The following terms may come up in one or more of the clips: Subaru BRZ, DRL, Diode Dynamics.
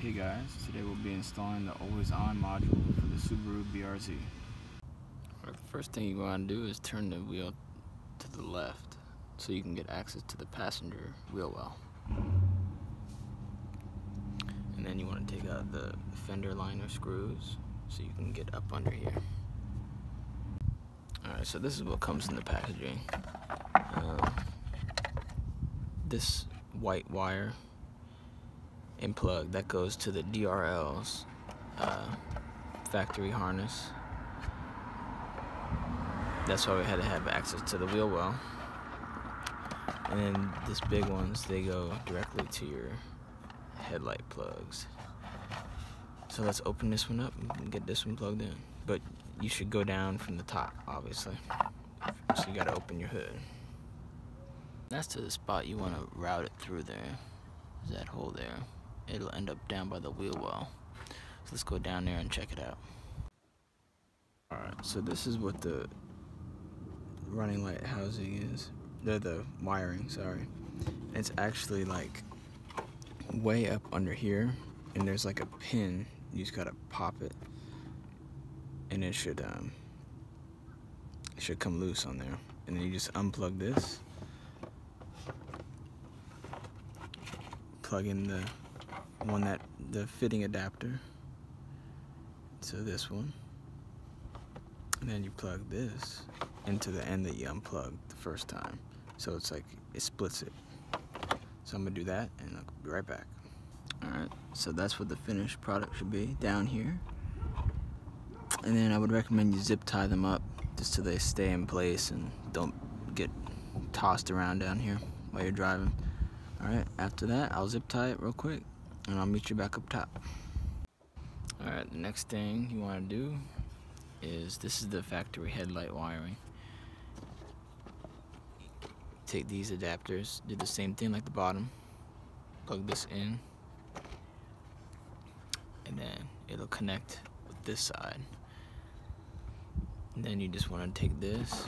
Hey guys, today we'll be installing the always on module for the Subaru BRZ. Right, the first thing you want to do is turn the wheel to the left so you can get access to the passenger wheel well. And then you want to take out the fender liner screws so you can get up under here. Alright, so this is what comes in the packaging. This white wire and plug that goes to the DRL's factory harness. That's why we had to have access to the wheel well. And then these big ones, they go directly to your headlight plugs. So let's open this one up and get this one plugged in. But you should go down from the top, obviously. So you gotta open your hood. That's to the spot you wanna route it through there. There's that hole there. It'll end up down by the wheel well. So let's go down there and check it out. Alright, so this is what the running light housing is. The wiring, sorry. And it's actually like way up under here, and there's like a pin. You just gotta pop it, and it should come loose on there. And then you just unplug this, plug in the fitting adapter to this one, and then you plug this into the end that you unplugged the first time, so it's like it splits it. So I'm gonna do that and I'll be right back. Alright, so that's what the finished product should be down here, and then I would recommend you zip tie them up just so they stay in place and don't get tossed around down here while you're driving. Alright, after that I'll zip tie it real quick and I'll meet you back up top. Alright, the next thing you want to do is, this is the factory headlight wiring. Take these adapters, do the same thing like the bottom, plug this in, and then it'll connect with this side. And then you just want to take this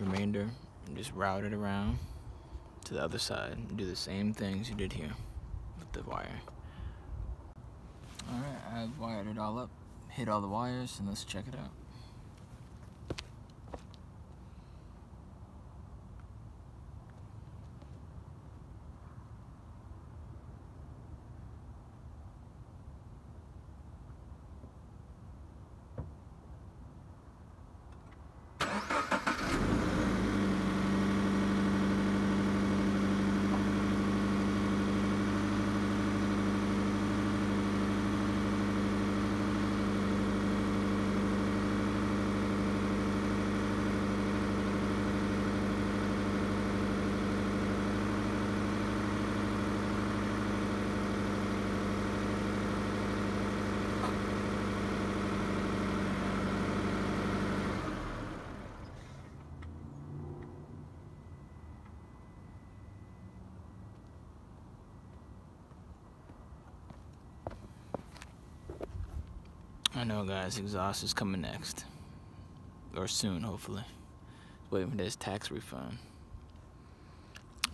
remainder and just route it around to the other side and do the same things you did here with the wire. Alright, I've wired it all up, hit all the wires, and let's check it out. I know guys, exhaust is coming next, or soon hopefully. Waiting for this tax refund.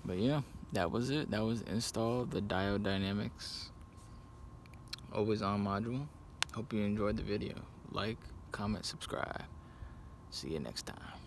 But yeah, that was it. That was installed the Diode Dynamics always on module. Hope you enjoyed the video. Like, comment, subscribe. See you next time.